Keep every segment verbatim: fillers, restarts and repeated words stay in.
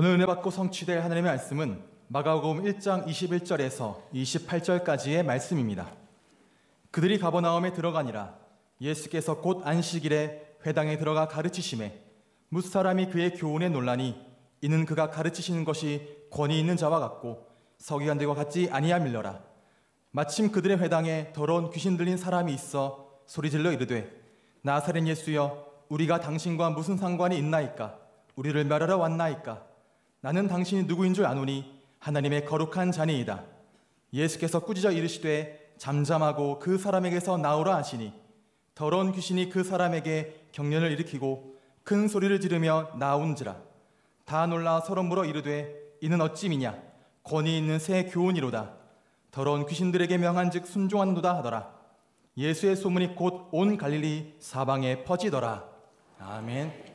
오늘 은혜 받고 성취될 하나님의 말씀은 마가복음 일 장 이십일 절에서 이십팔 절까지의 말씀입니다. 그들이 가버나움에 들어가니라. 예수께서 곧 안식일에 회당에 들어가 가르치심에 무사람이 그의 교훈에 논라니, 이는 그가 가르치시는 것이 권위 있는 자와 같고 서기관들과 같지 아니하밀러라. 마침 그들의 회당에 더러운 귀신 들린 사람이 있어 소리질러 이르되, 나사렛 예수여, 우리가 당신과 무슨 상관이 있나이까? 우리를 멸하러 왔나이까? 나는 당신이 누구인 줄 아노니 하나님의 거룩한 자니이다. 예수께서 꾸짖어 이르시되, 잠잠하고 그 사람에게서 나오라 하시니, 더러운 귀신이 그 사람에게 경련을 일으키고 큰 소리를 지르며 나온지라. 다 놀라 서로 물어 이르되, 이는 어찌미냐? 권위 있는 새 교훈이로다. 더러운 귀신들에게 명한즉 순종하는도다 하더라. 예수의 소문이 곧 온 갈릴리 사방에 퍼지더라. 아멘.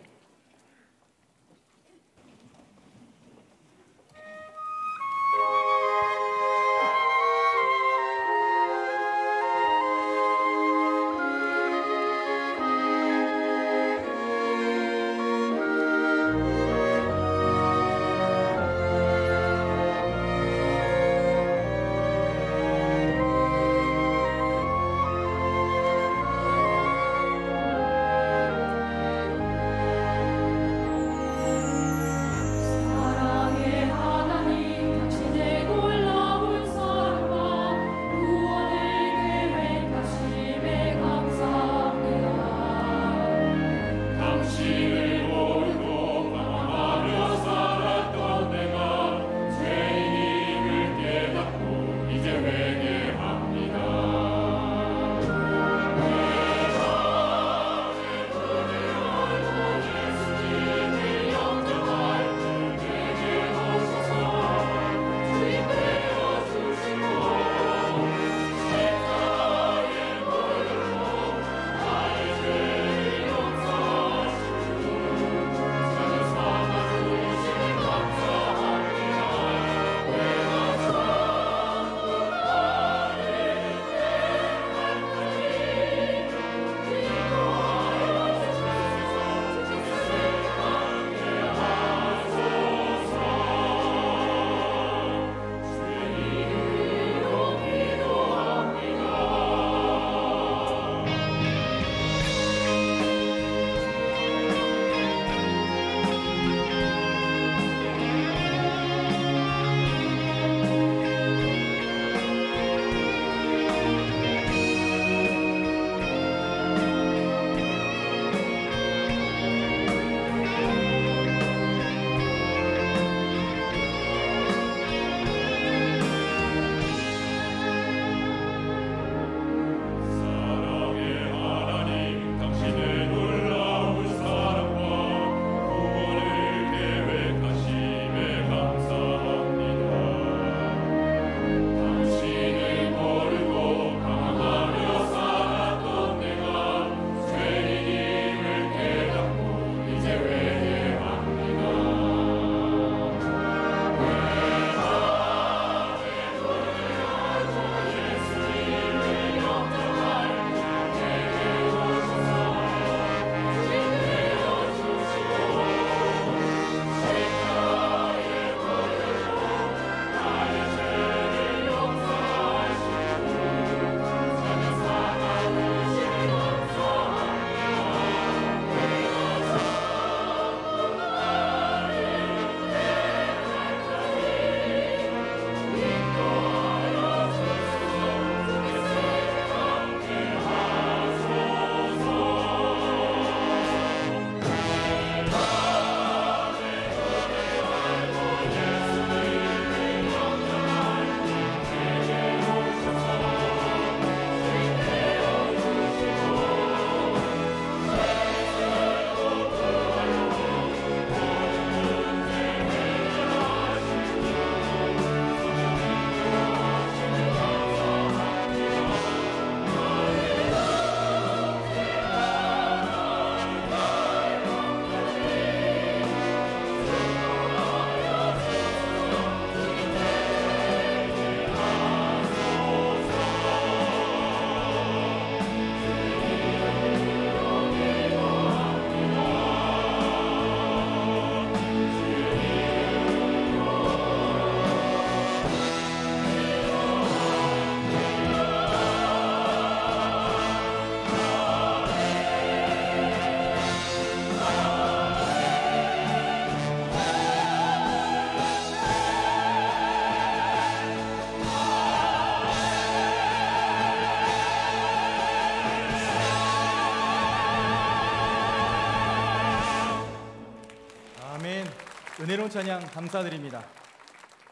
은혜로운 찬양 감사드립니다.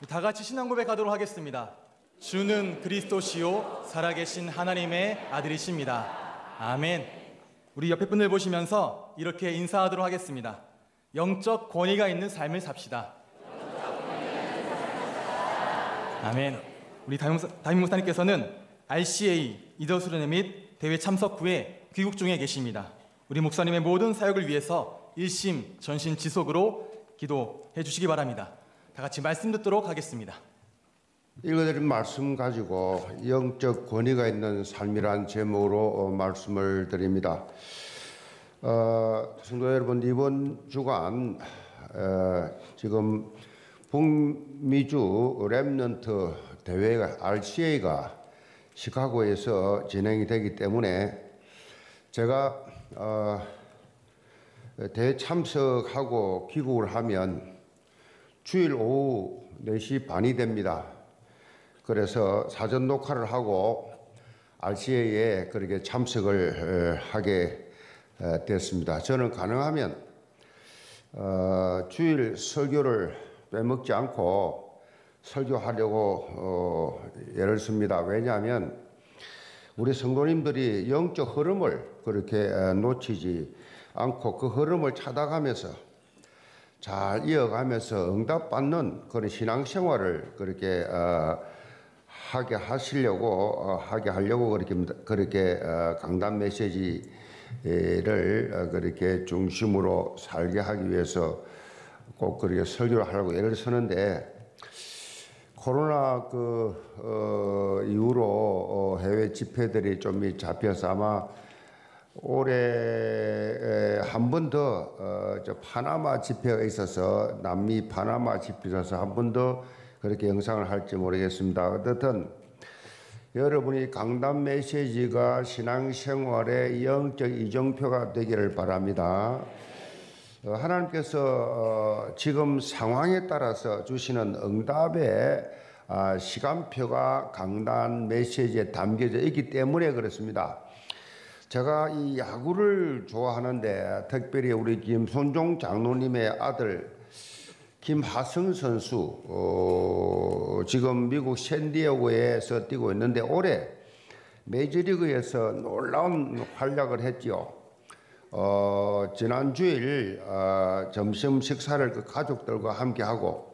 다 같이 신앙 고백하도록 하겠습니다. 주는 그리스도시요 살아계신 하나님의 아들이십니다. 아멘. 우리 옆에 분들 보시면서 이렇게 인사하도록 하겠습니다. 영적 권위가 있는 삶을 삽시다. 아멘. 우리 담임 목사님께서는 알씨에이 이더 수련회 및 대회 참석 후에 귀국 중에 계십니다. 우리 목사님의 모든 사역을 위해서 일심 전심 지속으로 기도해 주시기 바랍니다. 다 같이 말씀 듣도록 하겠습니다. 읽어드린 말씀 가지고 영적 권위가 있는 삶이란 제목으로 말씀을 드립니다. 어, 성도 여러분, 이번 주간 어, 지금 북미주 렘넌트 대회가 알씨에이가 시카고에서 진행이 되기 때문에 제가 어, 대회 참석하고 귀국을 하면 주일 오후 네 시 반이 됩니다. 그래서 사전 녹화를 하고 알씨에이에 그렇게 참석을 하게 됐습니다. 저는 가능하면 어, 주일 설교를 빼먹지 않고 설교하려고 어, 애를 씁니다. 왜냐하면 우리 성도님들이 영적 흐름을 그렇게 놓치지 않고 그 흐름을 찾아가면서 잘 이어가면서 응답받는 그런 신앙생활을 그렇게 어, 하게 하시려고 어, 하게 하려고 그렇게 그렇게 어, 강단 메시지를 어, 그렇게 중심으로 살게 하기 위해서 꼭 그렇게 설교를 하려고 애를 쓰는데. 코로나 그 어, 이후로 어, 해외 집회들이 좀 잡혀서 아마 올해 한 번 더 어, 파나마 집회에 있어서 남미 파나마 집회에서 한 번 더 그렇게 영상을 할지 모르겠습니다. 어쨌든 여러분이 강단 메시지가 신앙생활의 영적 이정표가 되기를 바랍니다. 하나님께서 지금 상황에 따라서 주시는 응답의 시간표가 강단 메시지에 담겨져 있기 때문에 그렇습니다. 제가 이 야구를 좋아하는데 특별히 우리 김선종 장로님의 아들 김하성 선수 어, 지금 미국 샌디에고에서 뛰고 있는데 올해 메이저리그에서 놀라운 활약을 했지요. 어, 지난 주일 어, 점심 식사를 그 가족들과 함께 하고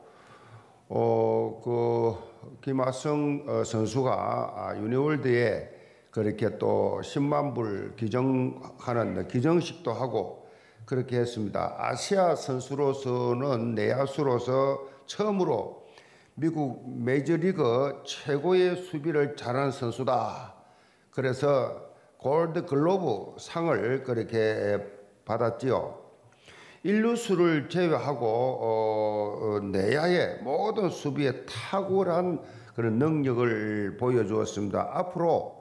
어, 그 김하성 어, 선수가 아, 유니월드에 그렇게 또 십만 불 기증하는 기증식도 하고 그렇게 했습니다. 아시아 선수로서는 내야수로서 처음으로 미국 메이저리그 최고의 수비를 잘하는 선수다. 그래서 골드글로브 상을 그렇게 받았지요. 일루수를 제외하고 어, 내야의 모든 수비에 탁월한 그런 능력을 보여주었습니다. 앞으로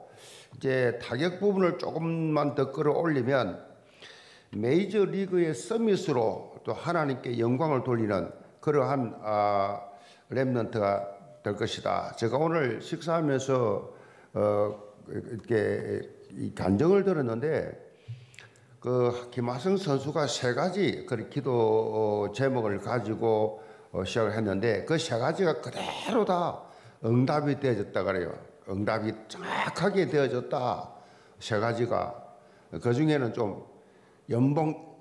이제 타격 부분을 조금만 더 끌어올리면 메이저 리그의 서밋으로 또 하나님께 영광을 돌리는 그러한 아, 렘넌트가 될 것이다. 제가 오늘 식사하면서 어, 이렇게 이 간증을 들었는데 그 김하성 선수가 세 가지 그 기도 제목을 가지고 시작을 했는데 그 세 가지가 그대로 다 응답이 되어졌다 그래요. 응답이 정확하게 되어졌다. 세 가지가 그 중에는 좀 연봉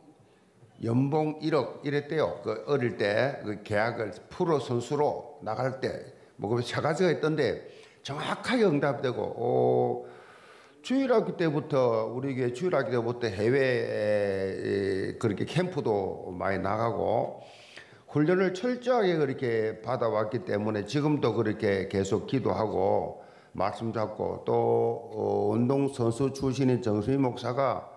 연봉 일억 이랬대요. 그 어릴 때 그 계약을 프로 선수로 나갈 때 뭐 그 세 가지가 있던데 정확하게 응답되고. 오, 주일학기 때부터 우리 교회 주일학기 때부터 해외에 그렇게 캠프도 많이 나가고 훈련을 철저하게 그렇게 받아왔기 때문에 지금도 그렇게 계속 기도하고 말씀 잡고 또 운동선수 출신인 정수희 목사가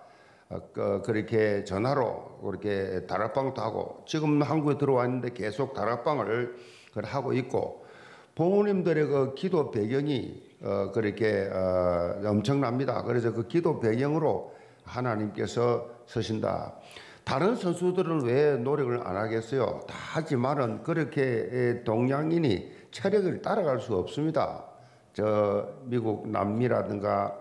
그렇게 전화로 그렇게 다락방도 하고 지금 한국에 들어왔는데 계속 다락방을 하고 있고 부모님들의 그 기도 배경이 어, 그렇게 어, 엄청납니다. 그래서 그 기도 배경으로 하나님께서 서신다. 다른 선수들은 왜 노력을 안 하겠어요? 다 하지만은 그렇게 동양인이 체력을 따라갈 수 없습니다. 저 미국 남미라든가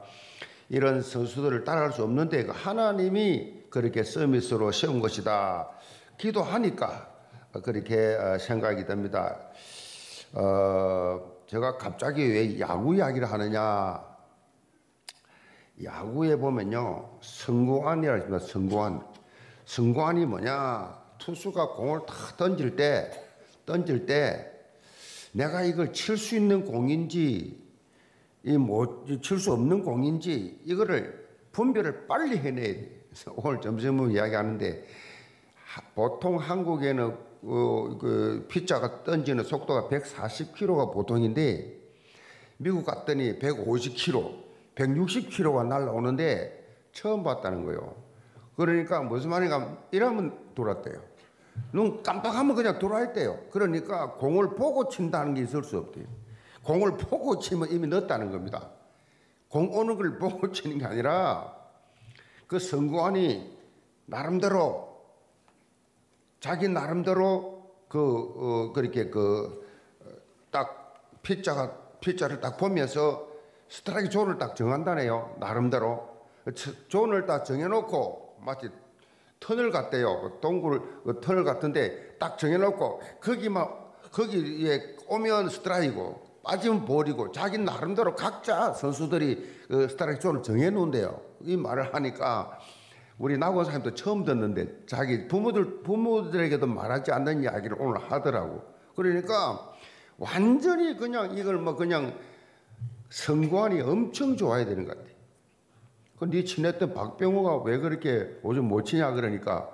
이런 선수들을 따라갈 수 없는데 하나님이 그렇게 서밋으로 세운 것이다. 기도하니까 그렇게 생각이 듭니다. 어, 제가 갑자기 왜 야구 이야기를 하느냐. 야구에 보면요, 선구안이라고 합니다. 선구안. 선구안이 뭐냐, 투수가 공을 다 던질 때 던질 때 내가 이걸 칠 수 있는 공인지 이 못 칠 수 없는 공인지 이거를 분별을 빨리 해내야 돼. 오늘 점심에 이야기하는데, 보통 한국에는 어, 그 피자가 던지는 속도가 백사십 킬로미터가 보통인데 미국 갔더니 백오십 킬로미터, 백육십 킬로미터가 날아오는데 처음 봤다는 거예요. 그러니까 무슨 말인가, 이러면 돌았대요. 눈 깜빡하면 그냥 돌아있대요. 그러니까 공을 보고 친다는 게 있을 수 없대요. 공을 보고 치면 이미 넣었다는 겁니다. 공 오는 걸 보고 치는 게 아니라 그 선구안이 나름대로 자기 나름대로 그 어, 그렇게 그 딱 피자가 피자를 딱 보면서 스트라이크 존을 딱 정한다네요. 나름대로 존을 딱 정해놓고 마치 터널 같대요. 동굴 그 터널 같은데 딱 정해놓고 거기만 거기에 오면 스트라이크고 빠지면 볼이고 자기 나름대로 각자 선수들이 그 스트라이크 존을 정해놓은대요. 이 말을 하니까 우리 나고 사님도 처음 듣는데 자기 부모들, 부모들에게도 말하지 않는 이야기를 오늘 하더라고. 그러니까 완전히 그냥 이걸 뭐 그냥 선구안이 엄청 좋아야 되는 것 같아. 그 네 친했던 박병호가 왜 그렇게 요즘 못 치냐 그러니까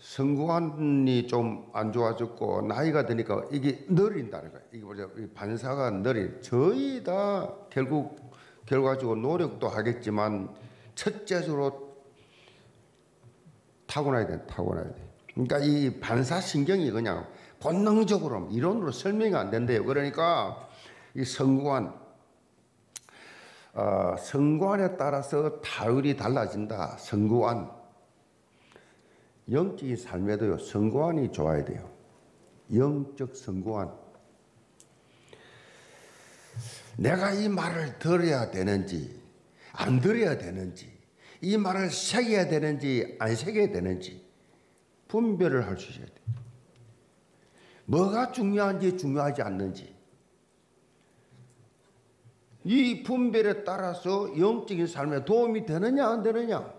선구안이 좀 안 좋아졌고 나이가 드니까 이게 느린다는 거야. 이게 뭐죠? 반사가 느린. 저희 다 결국 결과적으로 노력도 하겠지만. 첫째적으로 타고나야 돼, 타고나야 돼. 그러니까 이 반사신경이 그냥 본능적으로 이론으로 설명이 안 된대요. 그러니까 이 선구안, 어, 선구안에 따라서 타율이 달라진다. 선구안, 영적인 삶에도요. 선구안이 좋아야 돼요. 영적 선구안. 내가 이 말을 들어야 되는지. 안 들어야 되는지, 이 말을 새겨야 되는지 안 새겨야 되는지 분별을 할 수 있어야 돼. 뭐가 중요한지 중요하지 않는지 이 분별에 따라서 영적인 삶에 도움이 되느냐 안 되느냐.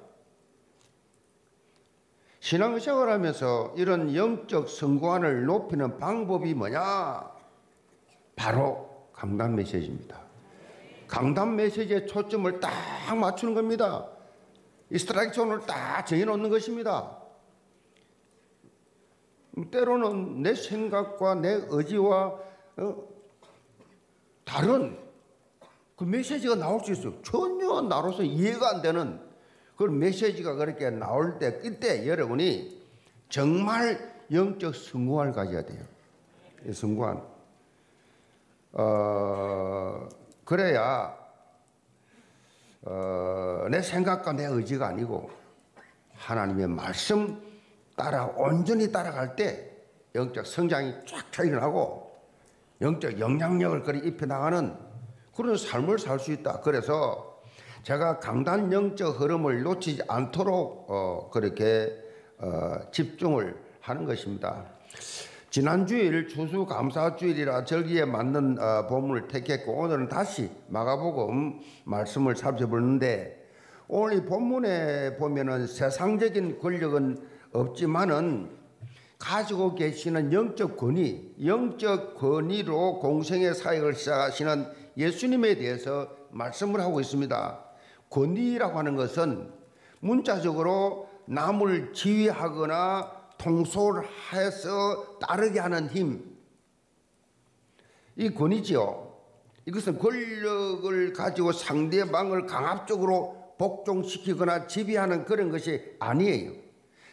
신앙생활 하면서 이런 영적 선구안을 높이는 방법이 뭐냐, 바로 강단 메시지입니다. 강단 메시지에 초점을 딱 맞추는 겁니다. 이 스트라이크 존을 딱 정해놓는 것입니다. 때로는 내 생각과 내 의지와 다른 그 메시지가 나올 수 있어요. 전혀 나로서 이해가 안 되는 그런 메시지가 그렇게 나올 때, 이때 여러분이 정말 영적 선구안을 가져야 돼요. 이 선구안. 어... 그래야 어, 내 생각과 내 의지가 아니고 하나님의 말씀 따라 온전히 따라갈 때 영적 성장이 쫙 일어나고 영적 영향력을 그리 입혀나가는 그런 삶을 살 수 있다. 그래서 제가 강단 영적 흐름을 놓치지 않도록 어, 그렇게 어, 집중을 하는 것입니다. 지난주일 추수감사주일이라 절기에 맞는 어, 본문을 택했고 오늘은 다시 마가복음 말씀을 살펴보는데, 오늘 이 본문에 보면은 세상적인 권력은 없지만은 가지고 계시는 영적 권위, 영적 권위로 공생의 사역을 시작하시는 예수님에 대해서 말씀을 하고 있습니다. 권위라고 하는 것은 문자적으로 남을 지휘하거나 통솔해서 따르게 하는 힘, 이 권위지요. 이것은 권력을 가지고 상대방을 강압적으로 복종시키거나 지배하는 그런 것이 아니에요.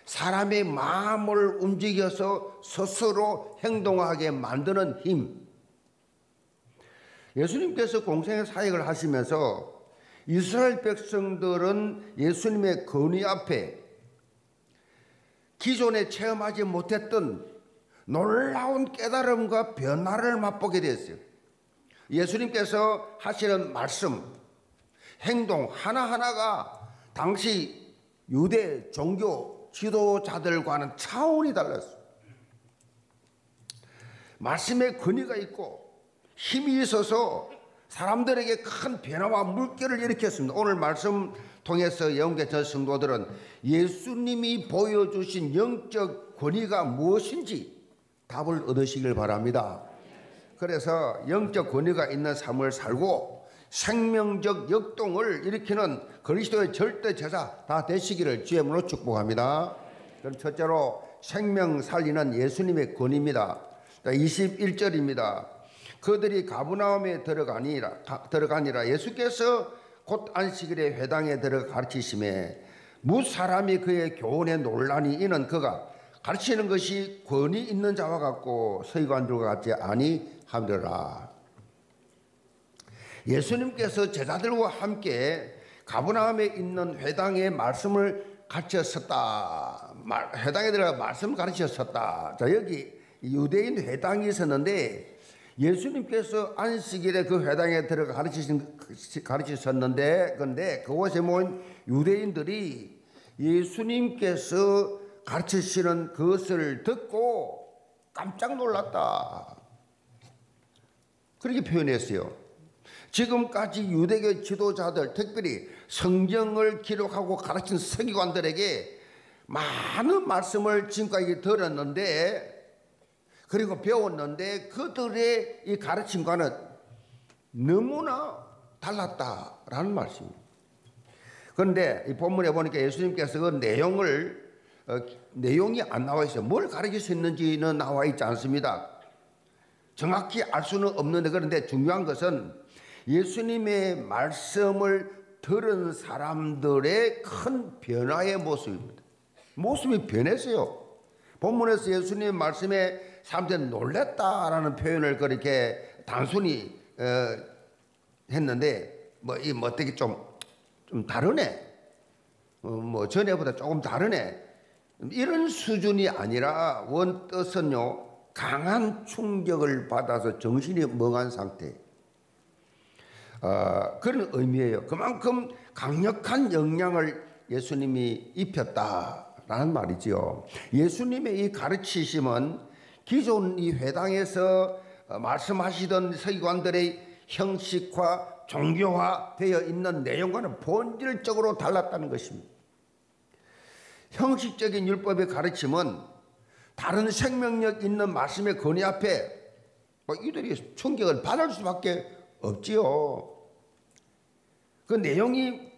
사람의 마음을 움직여서 스스로 행동하게 만드는 힘. 예수님께서 공생의 사역을 하시면서 이스라엘 백성들은 예수님의 권위 앞에 기존에 체험하지 못했던 놀라운 깨달음과 변화를 맛보게 되었어요. 예수님께서 하시는 말씀, 행동 하나하나가 당시 유대 종교 지도자들과는 차원이 달랐어요. 말씀에 권위가 있고 힘이 있어서 사람들에게 큰 변화와 물결을 일으켰습니다. 오늘 말씀 통해서 영계전 성도들은 예수님이 보여주신 영적 권위가 무엇인지 답을 얻으시길 바랍니다. 그래서 영적 권위가 있는 삶을 살고 생명적 역동을 일으키는 그리스도의 절대 제자 다 되시기를 주의 이름으로 축복합니다. 그럼 첫째로 생명 살리는 예수님의 권위입니다. 이십일 절입니다. 그들이 가버나움에 들어가니라, 가, 들어가니라 예수께서 곧 안식일에 회당에 들어 가르치심에 뭇 사람이 그의 교훈에 논란이 이는 그가 가르치는 것이 권위 있는 자와 같고 서기관들과 같지 아니함이라. 예수님께서 제자들과 함께 가버나움에 있는 회당에 말씀을 가르쳤었다. 회당에 들어가 말씀을 가르쳤었다. 자, 여기 유대인 회당이 있었는데 예수님께서 안식일에 그 회당에 들어가 가르치신, 가르치셨는데 근데 그곳에 모인 유대인들이 예수님께서 가르치시는 것을 듣고 깜짝 놀랐다. 그렇게 표현했어요. 지금까지 유대교 지도자들, 특별히 성경을 기록하고 가르친 서기관들에게 많은 말씀을 지금까지 들었는데 그리고 배웠는데 그들의 이 가르침과는 너무나 달랐다라는 말씀입니다. 그런데 이 본문에 보니까 예수님께서 그 내용을 어, 내용이 안 나와 있어요. 뭘 가르치셨는지는 나와 있지 않습니다. 정확히 알 수는 없는데 그런데 중요한 것은 예수님의 말씀을 들은 사람들의 큰 변화의 모습입니다. 모습이 변했어요. 본문에서 예수님의 말씀에 사람들이 놀랬다라는 표현을 그렇게 단순히 어, 했는데 뭐 이 뭐 어떻게 좀 좀 다르네, 어, 뭐 전에보다 조금 다르네 이런 수준이 아니라 원 뜻은요 강한 충격을 받아서 정신이 멍한 상태, 어, 그런 의미예요. 그만큼 강력한 영향을 예수님이 입혔다라는 말이지요. 예수님의 이 가르치심은 기존 이 회당에서 말씀하시던 서기관들의 형식화, 종교화 되어 있는 내용과는 본질적으로 달랐다는 것입니다. 형식적인 율법의 가르침은 다른 생명력 있는 말씀의 권위 앞에 이들이 충격을 받을 수밖에 없지요. 그 내용이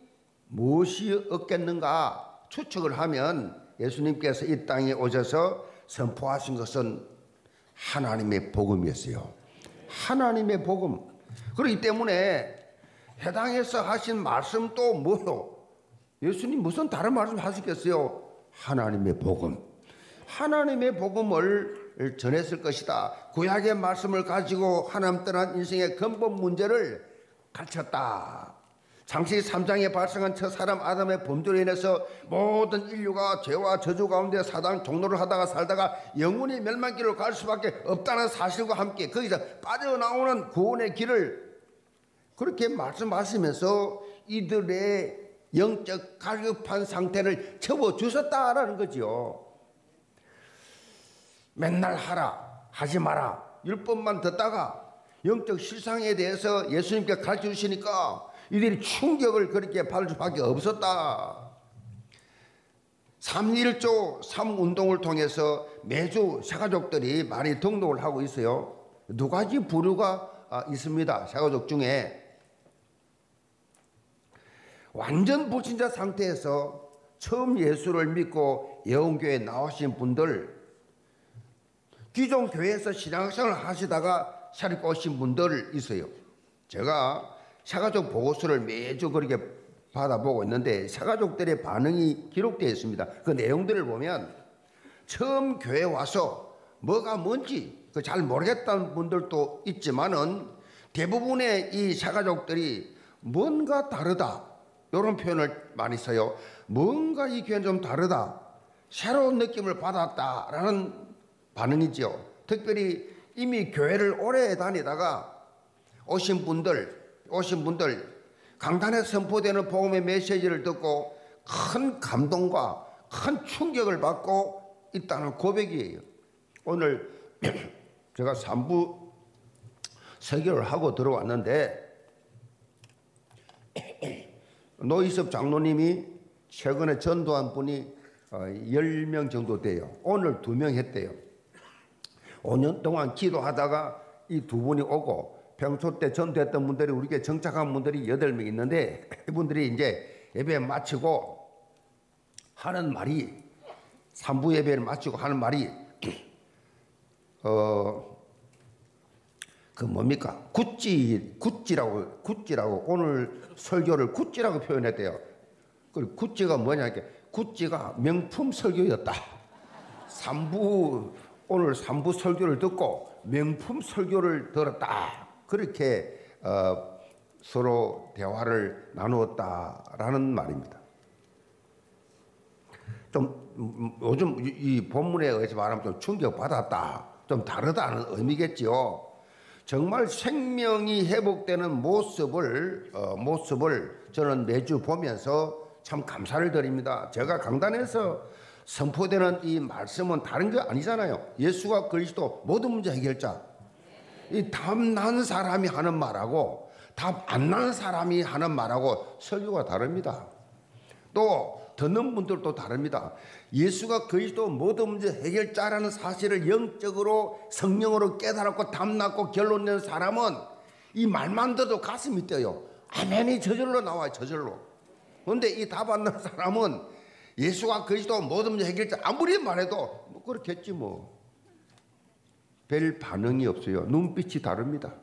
무엇이었겠는가 추측을 하면 예수님께서 이 땅에 오셔서 선포하신 것은 하나님의 복음이었어요. 하나님의 복음. 그렇기 때문에 해당해서 하신 말씀도 뭐요? 예수님 무슨 다른 말씀 하셨겠어요? 하나님의 복음. 하나님의 복음을 전했을 것이다. 구약의 말씀을 가지고 하나님 떠난 인생의 근본 문제를 가르쳤다. 창세기 삼 장에 발생한 첫 사람 아담의 범죄로 인해서 모든 인류가 죄와 저주 가운데 사단 종로를 하다가 살다가 영원히 멸망길로 갈 수밖에 없다는 사실과 함께 거기서 빠져나오는 구원의 길을 그렇게 말씀하시면서 이들의 영적 갈급한 상태를 채워주셨다라는 거지요. 맨날 하라, 하지 마라, 율법만 듣다가 영적 실상에 대해서 예수님께 가르쳐 주시니까 이들이 충격을 그렇게 받을 수밖에 없었다. 삼 일조 삼 운동을 통해서 매주 새가족들이 많이 등록을 하고 있어요. 두 가지 부류가 있습니다. 새가족 중에 완전 불신자 상태에서 처음 예수를 믿고 예언교회에 나오신 분들, 기존 교회에서 신앙생활을 하시다가 새롭게 오신 분들 있어요. 제가 새가족 보고서를 매주 그렇게 받아보고 있는데 새가족들의 반응이 기록되어 있습니다. 그 내용들을 보면 처음 교회 와서 뭐가 뭔지 잘 모르겠다는 분들도 있지만은 대부분의 이 새가족들이 뭔가 다르다 이런 표현을 많이 써요. 뭔가 이 교회는 좀 다르다, 새로운 느낌을 받았다라는 반응이죠. 특별히 이미 교회를 오래 다니다가 오신 분들 오신 분들 강단에 선포되는 복음의 메시지를 듣고 큰 감동과 큰 충격을 받고 있다는 고백이에요. 오늘 제가 삼부 설교를 하고 들어왔는데 노희섭 장로님이 최근에 전도한 분이 열 명 정도 돼요. 오늘 두 명 했대요. 오 년 동안 기도하다가 이 두 분이 오고, 평소 때 전도했던 분들이, 우리에게 정착한 분들이 여덟 명 있는데, 이분들이 이제 예배 마치고 하는 말이, 삼부 예배를 마치고 하는 말이 어 그 뭡니까? 구찌, 구찌라고, 구찌라고 오늘 설교를 구찌라고 표현했대요. 그리고 구찌가 뭐냐, 이렇게 구찌가 명품 설교였다. 삼부, 오늘 삼부 설교를 듣고 명품 설교를 들었다. 그렇게 어, 서로 대화를 나누었다라는 말입니다. 좀 요즘 이 본문에 의해서 말하면 좀 충격받았다, 좀 다르다는 의미겠지요. 정말 생명이 회복되는 모습을 어, 모습을 저는 매주 보면서 참 감사를 드립니다. 제가 강단에서 선포되는 이 말씀은 다른 게 아니잖아요. 예수가 그리스도 모든 문제 해결자. 이 답 난 사람이 하는 말하고 답 안 난 사람이 하는 말하고 설교가 다릅니다. 또 듣는 분들도 다릅니다. 예수가 그리스도 모든 문제 해결자라는 사실을 영적으로 성령으로 깨달았고 담났고 결론 낸 사람은 이 말만 들어도 가슴이 뛰어요. 아멘이 저절로 나와요. 저절로. 그런데 이 답 안 난 사람은 예수가 그리스도 모든 문제 해결자 아무리 말해도 뭐 그렇겠지 뭐. 별 반응이 없어요. 눈빛이 다릅니다.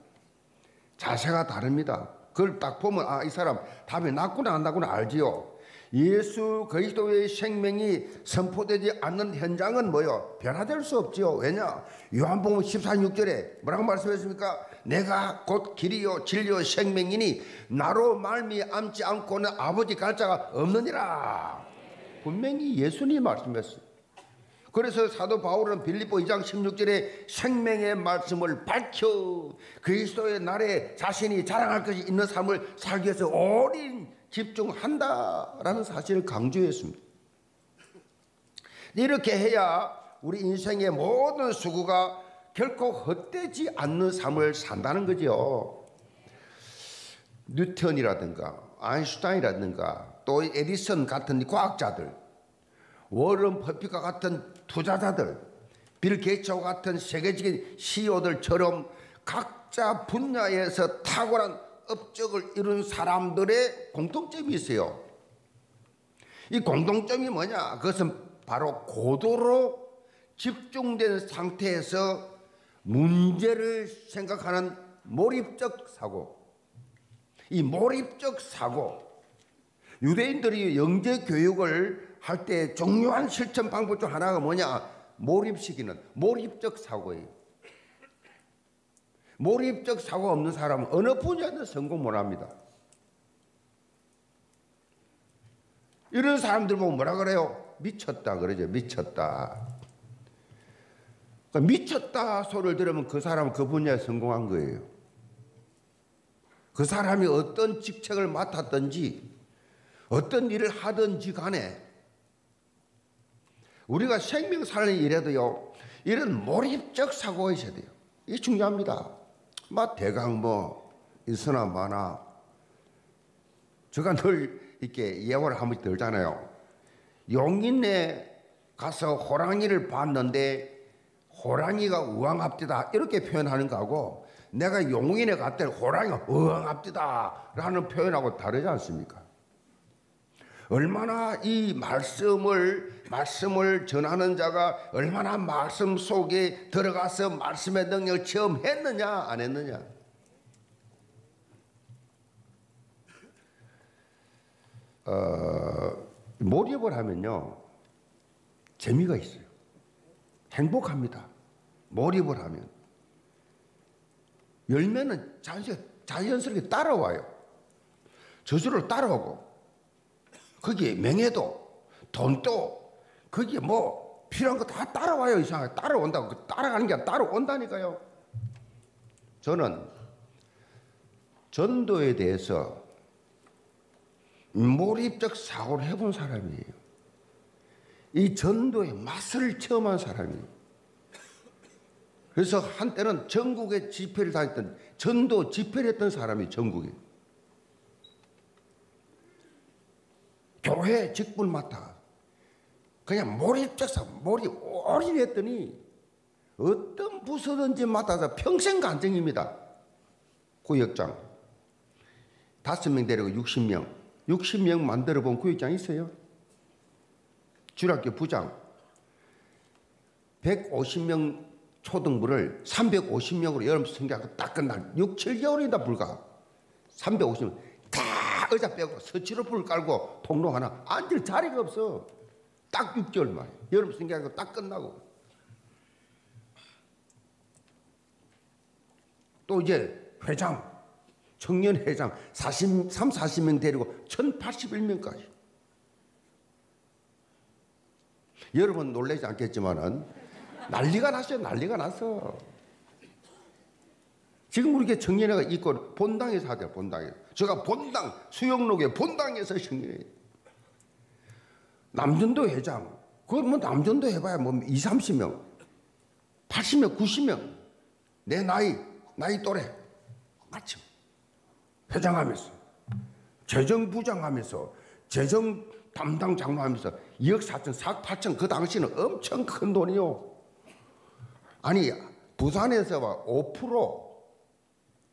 자세가 다릅니다. 그걸 딱 보면 아, 이 사람 답이 났구나 안 났구나 알지요. 예수 그리스도의 생명이 선포되지 않는 현장은 뭐요? 변화될 수 없지요. 왜냐? 요한복음 십사 장 육 절에 뭐라고 말씀했습니까? 내가 곧 길이요 진리요 생명이니 나로 말미암지 않고는 아버지 갈 자가 없느니라. 분명히 예수님이 말씀했어요. 그래서 사도 바울은 빌립보 이 장 십육 절에 생명의 말씀을 밝혀 그리스도의 날에 자신이 자랑할 것이 있는 삶을 살기 위해서 올인 집중한다라는 사실을 강조했습니다. 이렇게 해야 우리 인생의 모든 수고가 결코 헛되지 않는 삶을 산다는 거죠. 뉴턴이라든가 아인슈타인이라든가 또 에디슨 같은 과학자들, 워런 버핏과 같은 투자자들, 빌 게이츠와 같은 세계적인 씨이오들처럼 각자 분야에서 탁월한 업적을 이룬 사람들의 공통점이 있어요. 이 공통점이 뭐냐? 그것은 바로 고도로 집중된 상태에서 문제를 생각하는 몰입적 사고. 이 몰입적 사고, 유대인들이 영재 교육을 할 때 중요한 실천 방법 중 하나가 뭐냐? 몰입시키는 몰입적 사고예요. 몰입적 사고 없는 사람은 어느 분야든 성공 못 합니다. 이런 사람들 보면 뭐라 그래요? 미쳤다 그러죠. 미쳤다. 미쳤다 소리를 들으면 그 사람은 그 분야에 성공한 거예요. 그 사람이 어떤 직책을 맡았든지 어떤 일을 하든지 간에 우리가 생명 살리는 일에도요, 이런 몰입적 사고가 있어야 돼요. 이게 중요합니다. 막 대강 뭐 있으나 마나. 제가 늘 이렇게 예화를 한 번 들잖아요. 용인에 가서 호랑이를 봤는데 호랑이가 우왕합디다 이렇게 표현하는 거하고, 내가 용인에 갔더니 호랑이가 우왕합디다 라는 표현하고 다르지 않습니까? 얼마나 이 말씀을 말씀을 전하는 자가 얼마나 말씀 속에 들어가서 말씀의 능력을 체험했느냐 안 했느냐. 어, 몰입을 하면요 재미가 있어요. 행복합니다. 몰입을 하면 열매는 자연, 자연스럽게 따라와요. 저절로 따라오고. 거기에 명예도, 돈도, 거기에 뭐 필요한 거 다 따라와요. 이상하게 따라온다고. 따라가는 게 아니라 따라온다니까요. 저는 전도에 대해서 몰입적 사고를 해본 사람이에요. 이 전도의 맛을 체험한 사람이에요. 그래서 한때는 전국에 집회를 다녔던, 전도 집회를 했던 사람이 전국에. 교회 직분 맡아. 그냥 몰입해서 몰입 올인 했더니 어떤 부서든지 맡아서 평생 간증입니다. 구역장. 다섯 명 데리고 육십 명. 육십 명 만들어 본 구역장 있어요. 주일학교 부장. 백오십 명 초등부를 삼백오십 명으로 여름 성경하고 딱 끝난 육, 칠 개월이다 불과. 삼백오십 명 다 의자 빼고 서치로 불 깔고 통로 하나 앉을 자리가 없어. 딱 육 개월 만에 여름 성경하고 딱 끝나고. 또 이제 회장, 청년회장 삼, 사십 명 데리고 천팔십일 명까지. 여러분 놀라지 않겠지만은 난리가 났어요. 난리가 났어. 지금 우리 청년회가 있고 본당에서 하대요. 본당에서. 제가 본당, 수영록에 본당에서 청년회. 남전도 회장. 그걸 뭐 남전도 해봐야 뭐 이십, 삼십 명. 팔십 명, 구십 명. 내 나이, 나이 또래. 마침. 회장하면서. 재정부장 하면서. 재정 담당 장로하면서 이억 사천, 사억 팔천. 그 당시는 엄청 큰 돈이요. 아니 부산에서 막 오 퍼센트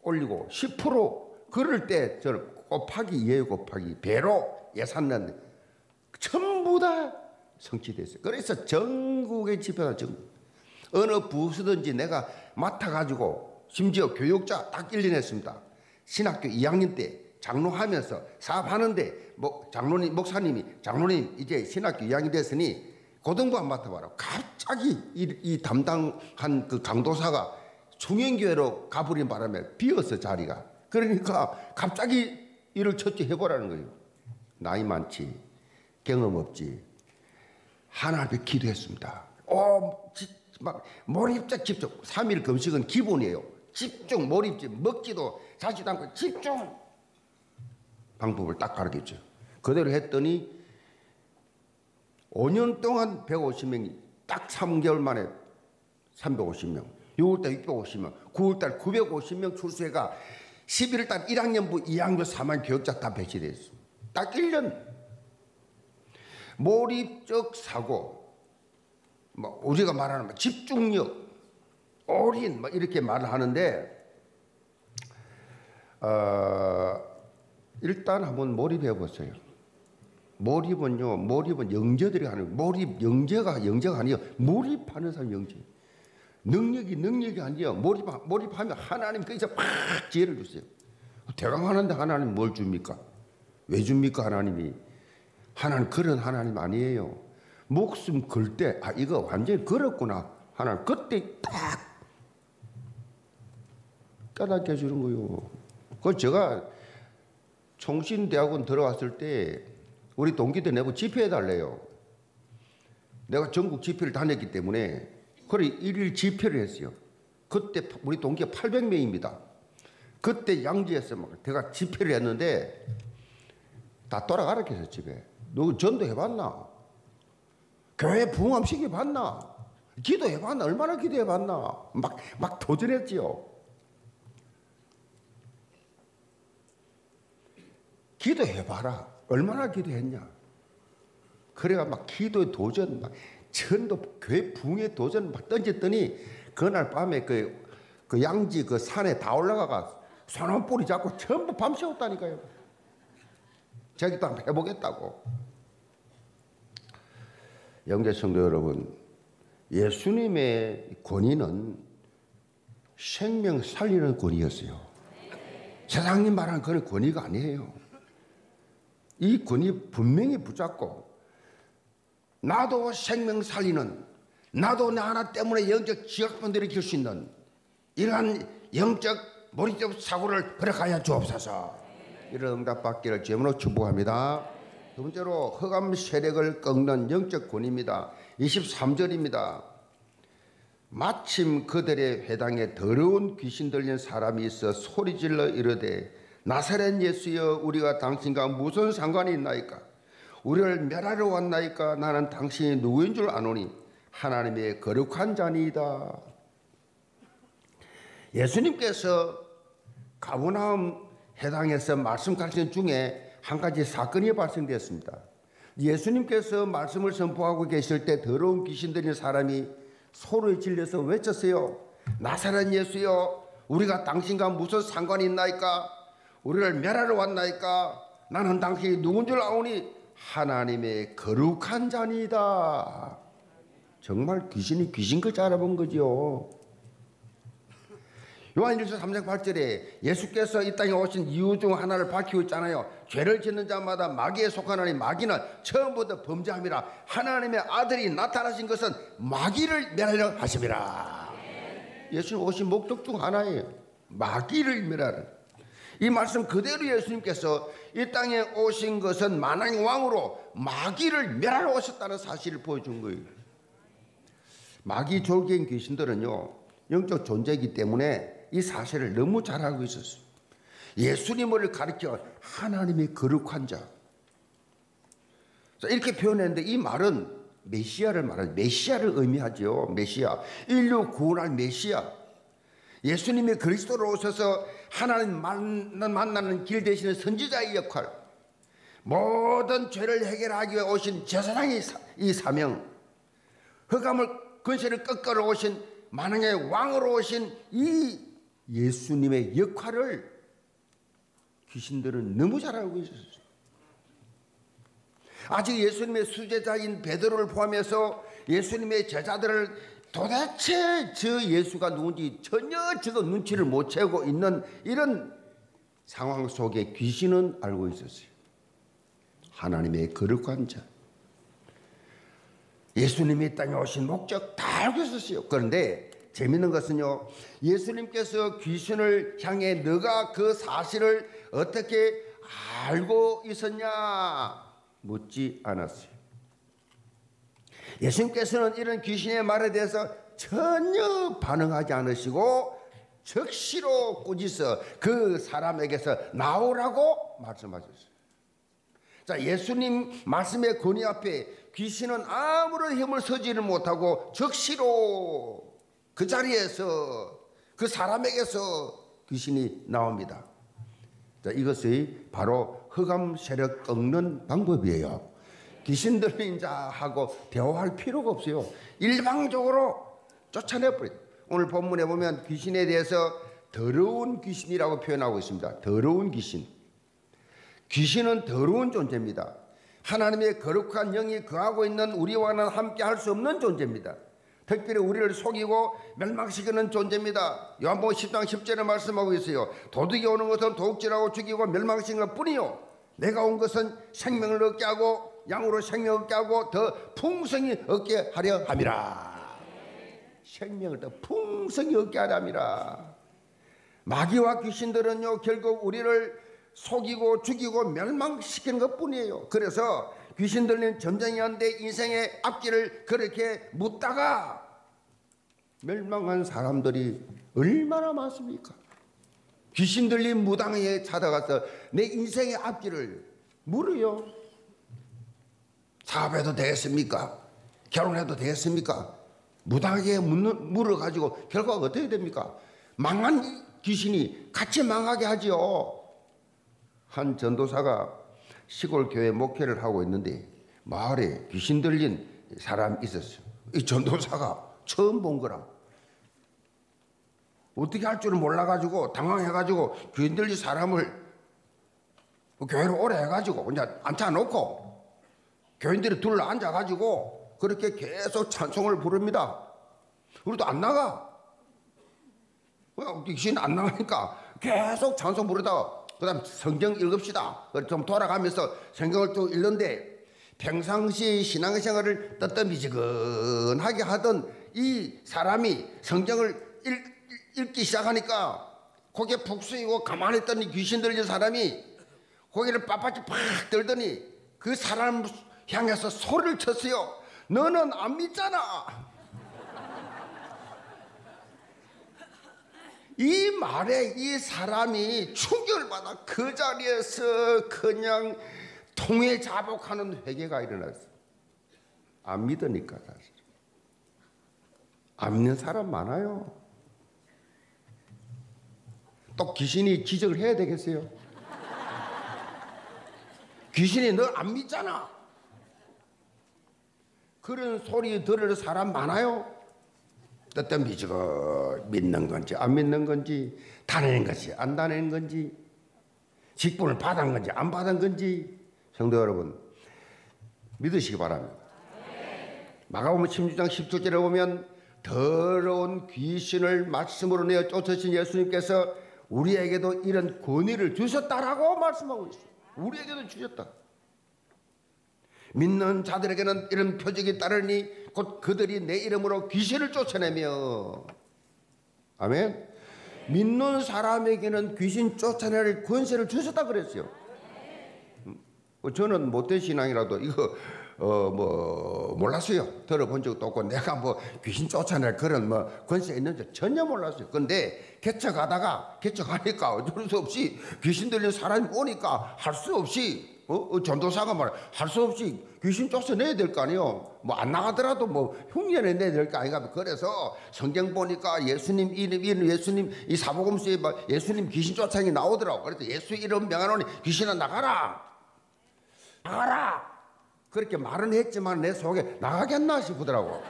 올리고 십 퍼센트 그럴 때 저는 곱하기 이 곱하기 배로 예산 냈는데 전부 다 성취됐어요. 그래서 전국의 집회다. 전국. 어느 부서든지 내가 맡아가지고 심지어 교육자 딱 일 년 했습니다. 신학교 이 학년 때 장로하면서 사업하는데 목, 장로님, 목사님이 장로님 이제 신학교 이 학년 됐으니 고등부 안 맡아봐라. 갑자기 이, 이 담당한 그 강도사가 중형교회로 가버린 바람에 비었어 자리가. 그러니까 갑자기 일을 처치해보라는 거예요. 나이 많지, 경험 없지. 하나 앞에 기도했습니다. 오, 지, 막 몰입자 집중. 삼 일 금식은 기본이에요. 집중, 몰입지, 먹지도 자지도 않고 집중. 방법을 딱 가르쳤죠. 그대로 했더니 오 년 동안 백오십 명이 딱 삼 개월 만에 삼백오십 명, 유월달 육백오십 명, 구월달 구백오십 명 출세가 십일월달 일 학년부 이 학년 사 만 교육자 다 배치됐어. 딱 일 년. 몰입적 사고, 뭐 우리가 말하는 집중력, 올인 뭐 이렇게 말을 하는데 어, 일단 한번 몰입해 보세요. 몰입은요, 몰입은 영재들이 하는 거예요. 몰입, 영재가, 영재가 아니에요. 몰입하는 사람이 영재. 능력이, 능력이 아니에요. 몰입, 몰입하면 하나님 거기서 팍 지혜를 주세요. 대강하는데 하나님 뭘 줍니까? 왜 줍니까, 하나님이? 하나님, 그런 하나님 아니에요. 목숨 걸 때, 아, 이거 완전히 걸었구나. 하나님, 그때 딱 깨닫게 해주는 거예요. 그 제가 총신대학원 들어왔을 때, 우리 동기들 내부 집회해달래요. 내가 전국 집회를 다녔기 때문에 그래 일일 집회를 했어요. 그때 우리 동기가 팔백 명입니다. 그때 양지에서 막 제가 집회를 했는데 다 돌아가라 해서 집에. 너 전도해봤나? 교회 부흥함시켜봤나? 기도해봤나? 얼마나 기도해봤나? 막, 막 도전했지요. 기도해봐라. 얼마나 기도했냐? 그래가 막 기도에 도전, 막 전도 교회 부흥에 도전 막 던졌더니 그날 밤에 그, 그 양지 그 산에 다 올라가가 손 한 뿌리 잡고 전부 밤새웠다니까요. 자기도 한번 해보겠다고. 영계 성도 여러분, 예수님의 권위는 생명 살리는 권위였어요. 네. 세상님 말하는 그런 권위가 아니에요. 이 권위 분명히 붙잡고 나도 생명 살리는, 나도 나 하나 때문에 영적 지각만 일으킬 수 있는 이러한 영적 몰입적 사고를 허락하여 주옵소서. 이런 응답 받기를 제물로 축복합니다. 두 번째로 흑암 세력을 꺾는 영적 권위입니다. 이십삼 절입니다. 마침 그들의 회당에 더러운 귀신 들린 사람이 있어 소리질러 이르되 나사렛 예수여 우리가 당신과 무슨 상관이 있나이까? 우리를 멸하러 왔나이까? 나는 당신이 누구인 줄 아노니 하나님의 거룩한 자니이다. 예수님께서 가버나움 회당에서 말씀 가르치는 중에 한 가지 사건이 발생되었습니다. 예수님께서 말씀을 선포하고 계실 때 더러운 귀신들인 사람이 소리 질려서 외쳤어요. 나사렛 예수여, 우리가 당신과 무슨 상관이 있나이까? 우리를 멸하러 왔나이까? 나는 당신이 누군 줄 아오니 하나님의 거룩한 자니이다. 정말 귀신이 귀신 걸 알아본 거죠. 요한일서 삼 장 팔 절에 예수께서 이 땅에 오신 이유 중 하나를 밝히고 있잖아요. 죄를 짓는 자마다 마귀에 속하나니 마귀는 처음부터 범죄함이라. 하나님의 아들이 나타나신 것은 마귀를 멸하려 하심이라. 예수님 오신 목적 중 하나예요. 마귀를 멸하라. 이 말씀 그대로 예수님께서 이 땅에 오신 것은 만왕의 왕으로 마귀를 멸하러 오셨다는 사실을 보여준 거예요. 마귀 졸개인 귀신들은요, 영적 존재이기 때문에 이 사실을 너무 잘 알고 있었어요. 예수님을 가리켜 하나님의 거룩한 자, 이렇게 표현했는데 이 말은 메시아를 말하죠. 메시아를 의미하죠. 메시아, 인류 구원할 메시아. 예수님이 그리스도로 오셔서 하나님 만나는 길 되시는 선지자의 역할, 모든 죄를 해결하기 위해 오신 제사장의 이 사명, 흑암을 근세를 꺾으러 오신 만왕의 왕으로 오신 이 예수님의 역할을 귀신들은 너무 잘 알고 있었어요. 아직 예수님의 수제자인 베드로를 포함해서 예수님의 제자들을 도대체 저 예수가 누군지 전혀 지금 눈치를 못 채우고 있는 이런 상황 속에 귀신은 알고 있었어요. 하나님의 거룩한 자, 예수님이 땅에 오신 목적 다 알고 있었어요. 그런데 재밌는 것은요, 예수님께서 귀신을 향해 네가 그 사실을 어떻게 알고 있었냐 묻지 않았어요. 예수님께서는 이런 귀신의 말에 대해서 전혀 반응하지 않으시고 적시로 꾸짖어 그 사람에게서 나오라고 말씀하셨어요. 자, 예수님 말씀의 권위 앞에 귀신은 아무런 힘을 서지를 못하고 적시로 그 자리에서 그 사람에게서 귀신이 나옵니다. 자, 이것이 바로 흑암 세력 꺾는 방법이에요. 귀신들인 자하고 대화할 필요가 없어요. 일방적으로 쫓아내버려요. 오늘 본문에 보면 귀신에 대해서 더러운 귀신이라고 표현하고 있습니다. 더러운 귀신. 귀신은 더러운 존재입니다. 하나님의 거룩한 영이 거하고 있는 우리와는 함께 할 수 없는 존재입니다. 특별히 우리를 속이고 멸망시키는 존재입니다. 요한복음 십 장 십 절에 말씀하고 있어요. 도둑이 오는 것은 도둑질하고 죽이고 멸망시키는 것뿐이요, 내가 온 것은 생명을 얻게 하고 양으로 생명을 얻게 하고 더 풍성히 얻게 하려 함이라. 생명을 더 풍성히 얻게 하려 함이라. 마귀와 귀신들은요, 결국 우리를 속이고 죽이고 멸망시키는 것뿐이에요. 그래서 귀신들린 점쟁이한테 인생의 앞길을 그렇게 묻다가 멸망한 사람들이 얼마나 많습니까? 귀신들린 무당에 찾아가서 내 인생의 앞길을 물어요. 사업해도 되겠습니까? 결혼해도 되겠습니까? 무당에게 묻는, 물어가지고 결과가 어떻게 됩니까? 망한 귀신이 같이 망하게 하지요. 한 전도사가 시골교회 목회를 하고 있는데 마을에 귀신 들린 사람이 있었어요. 이 전도사가 처음 본 거라. 어떻게 할 줄을 몰라가지고 당황해가지고 귀신 들린 사람을 교회로 오래 해가지고 그냥 앉혀놓고 교인들이 둘러 앉아가지고 그렇게 계속 찬송을 부릅니다. 그래도 안 나가. 귀신 안 나가니까 계속 찬송 부르다가 그 다음 성경 읽읍시다. 좀 돌아가면서 성경을 또 읽는데 평상시 신앙생활을 뜨뜻미지근하게 하던 이 사람이 성경을 읽, 읽기 시작하니까 고개 푹 숙이고 가만히 있더니 귀신 들린 사람이 고개를 빳빳이 팍 들더니 그 사람 향해서 소리를 쳤어요. 너는 안 믿잖아. 이 말에 이 사람이 충격을 받아 그 자리에서 그냥 통해 자복하는 회개가 일어났어요. 안 믿으니까 사실. 안 믿는 사람 많아요. 또 귀신이 기적을 해야 되겠어요? 귀신이 너 안 믿잖아. 그런 소리 들을 사람 많아요. 어떤 믿고 믿는 건지 안 믿는 건지, 다니는 것이 안 다니는 건지, 직분을 받은 건지 안 받은 건지. 성도 여러분, 믿으시기 바랍니다. 마가복음 십육 장 십칠 절에 보면 더러운 귀신을 말씀으로 내어 쫓으신 예수님께서 우리에게도 이런 권위를 주셨다라고 말씀하고 있어요. 우리에게도 주셨다. 믿는 자들에게는 이런 표적이 따르니 곧 그들이 내 이름으로 귀신을 쫓아내며. 아멘. 네. 믿는 사람에게는 귀신 쫓아낼 권세를 주셨다 그랬어요. 네. 저는 못된 신앙이라도 이거 어 뭐 몰랐어요. 들어본 적도 없고 내가 뭐 귀신 쫓아낼 그런 뭐 권세 있는지 전혀 몰랐어요. 근데 개척하다가 개척하니까 어쩔 수 없이 귀신 들린 사람이 오니까 할 수 없이 어, 어 전도사가 말해 할 수 없이 귀신 쫓아내야 될 거 아니에요. 뭐 안 나가더라도 뭐 흉내내 내야 될 거 아닌가. 그래서 성경 보니까 예수님 이름 이름 예수님 이 사복음서에 막 예수님 귀신 쫓아내기 나오더라고. 그래서 예수 이름 명하노니 귀신아 나가라 나가라. 그렇게 말은 했지만 내 속에 나가겠나 싶더라고.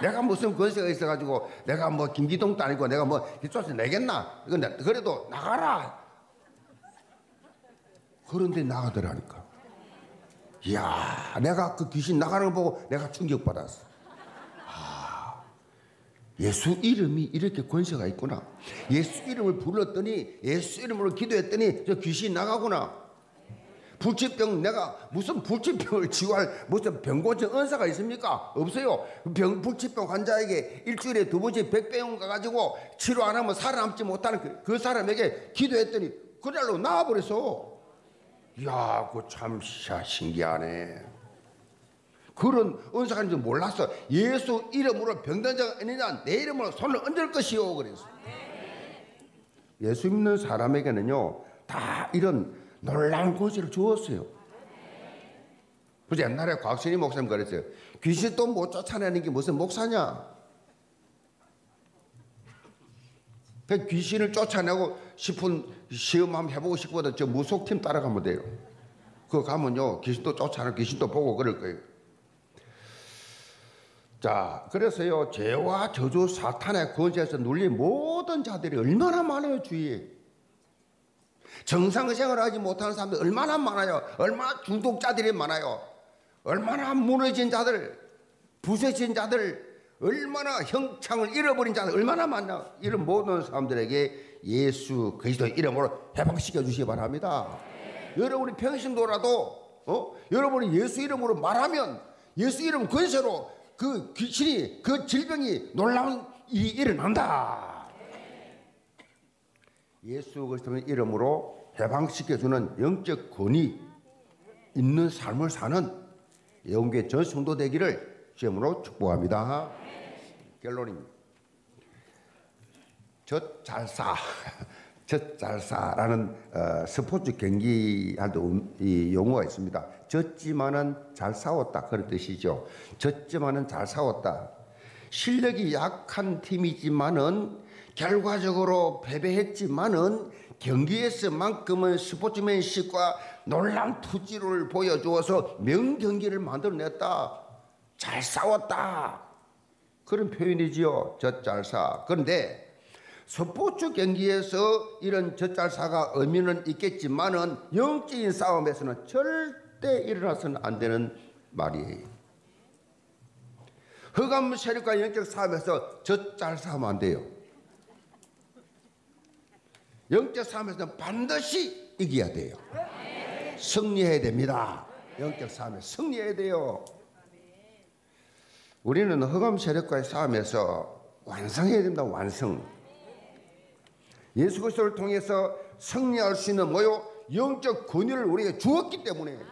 내가 무슨 권세가 있어가지고 내가 뭐 김기동도 아니고 내가 뭐 쫓아서 내겠나. 근데 그래도 나가라. 그런데 나가더라니까. 이야, 내가 그 귀신 나가는 거 보고 내가 충격받았어. 아, 예수 이름이 이렇게 권세가 있구나. 예수 이름을 불렀더니 예수 이름으로 기도했더니 저 귀신이 나가구나. 불치병, 내가 무슨 불치병을 치유할 무슨 병고증 은사가 있습니까? 없어요. 병, 불치병 환자에게 일주일에 두 번씩 백병원 가가지고 치료 안 하면 살아남지 못하는 그, 그 사람에게 기도했더니 그날로 나와버렸어. 이야, 그거 참 신기하네. 그런 은사가 있는지 몰랐어. 예수 이름으로 병든 자가 있느냐 내 이름으로 손을 얹을 것이요. 그랬어. 예수 믿는 사람에게는요 다 이런 놀라운 권세를 주었어요. 그래서 옛날에 곽신희 목사님 그랬어요. 귀신 또 못 쫓아내는 게 무슨 목사냐. 그 귀신을 쫓아내고 싶은 시험 한번 해보고 싶어도 저 무속팀 따라가면 돼요. 그거 가면요 귀신도 쫓아내고 귀신도 보고 그럴 거예요. 자, 그래서요 죄와 저주 사탄의 권세에서 눌린 모든 자들이 얼마나 많아요. 주위에 정상생활을 하지 못하는 사람들 얼마나 많아요. 얼마나 중독자들이 많아요. 얼마나 무너진 자들, 부서진 자들, 얼마나 형창을 잃어버린 자들 얼마나 많나. 이런 모든 사람들에게 예수 그리스도 이름으로 해방시켜 주시기 바랍니다. 네. 여러분이 평신도라도 어? 여러분이 예수 이름으로 말하면 예수 이름 근세로 그 귀신이 그 질병이 놀라운 일이 일어난다. 예수 그리스도의 이름으로 해방시켜주는 영적 권위 있는 삶을 사는 영계 전 성도 되기를 주님으로 축복합니다. 결론입니다. 젖잘싸, 젖잘싸라는 어, 스포츠 경기하는 이 용어가 있습니다. 젖지만은 잘 싸웠다 그런 뜻이죠. 젖지만은 잘 싸웠다. 실력이 약한 팀이지만은 결과적으로 패배했지만은 경기에서만큼은 스포츠맨십과 놀라운 투지를 보여주어서 명경기를 만들어냈다. 잘 싸웠다. 그런 표현이지요. 젖잘싸. 그런데 스포츠 경기에서 이런 젖잘싸가 의미는 있겠지만은 영적인 싸움에서는 절대 일어나서는 안 되는 말이에요. 흑암 세력과 영적 싸움에서 젖잘싸하면 안 돼요. 영적 싸움에서는 반드시 이겨야 돼요. 네. 승리해야 됩니다. 네. 영적 싸움에 승리해야 돼요. 네. 우리는 흑암 세력과의 싸움에서 완성해야 됩니다. 완성. 네. 예수 그리스도를 통해서 승리할 수 있는 뭐요? 영적 권위를 우리에게 주었기 때문에. 네.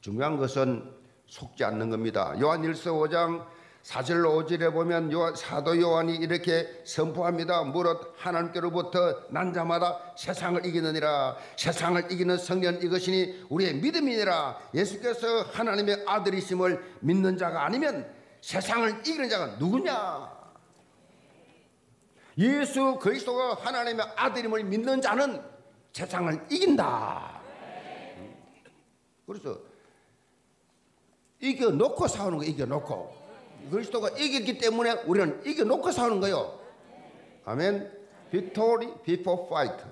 중요한 것은 속지 않는 겁니다. 요한 일서 오 장 사절로 오절에 보면 요한, 사도 요한이 이렇게 선포합니다. 무릇 하나님께로부터 난 자마다 세상을 이기느니라. 세상을 이기는 성령 이것이니 우리의 믿음이니라. 예수께서 하나님의 아들이심을 믿는 자가 아니면 세상을 이기는 자가 누구냐? 예수 그리스도가 하나님의 아들임을 믿는 자는 세상을 이긴다. 그래서 이겨놓고 싸우는 거, 이겨놓고. 그리스도가 이겼기 때문에 우리는 이겨놓고 싸우는 거예요. 아멘. Victory before fight.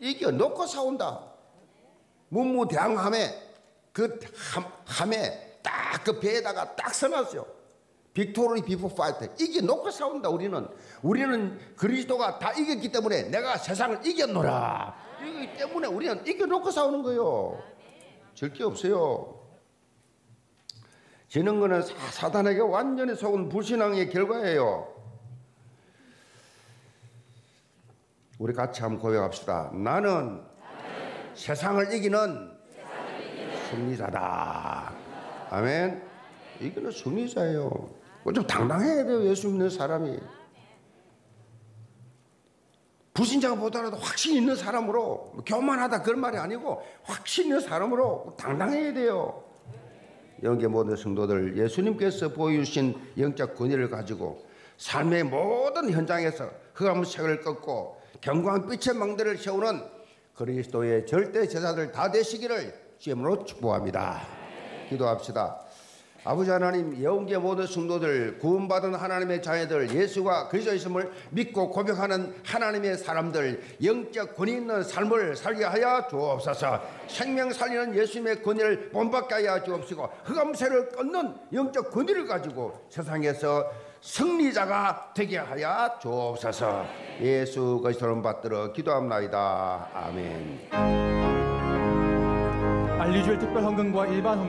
이겨놓고 싸운다. 문무대항함에 그 함, 함에 딱 그 배에다가 딱 써놨어요. Victory before fight. 이겨놓고 싸운다. 우리는 우리는 그리스도가 다 이겼기 때문에 내가 세상을 이겼노라. 이기 때문에 우리는 이겨놓고 싸우는 거예요. 절대 없어요. 지는 것은 사단에게 완전히 속은 불신앙의 결과예요. 우리 같이 한번 고백합시다. 나는 아멘. 세상을 이기는, 세상을 이기는 승리자다. 아멘. 아멘. 이거는 승리자예요. 좀 당당해야 돼요. 예수 믿는 사람이. 불신자보다라도 확신 있는 사람으로, 교만하다 그런 말이 아니고 확신 있는 사람으로 당당해야 돼요. 영계 모든 성도들, 예수님께서 보여주신 영적 권위를 가지고 삶의 모든 현장에서 흑암색을 꺾고 견고한 빛의 망대를 세우는 그리스도의 절대 제자들 다 되시기를 주님으로 축복합니다. 기도합시다. 아버지 하나님, 영계 모든 성도들, 구원받은 하나님의 자녀들, 예수가 그리스도의 이름을 믿고 고백하는 하나님의 사람들, 영적 권위 있는 삶을 살게 하여 주옵소서. 생명 살리는 예수님의 권위를 본받게 하여 주옵시고, 흑암세를 끊는 영적 권위를 가지고 세상에서 승리자가 되게 하여 주옵소서. 예수 그리스도의 이름 받들어 기도합나이다. 아멘. 알리주의 특별 헌금과 일반 헌금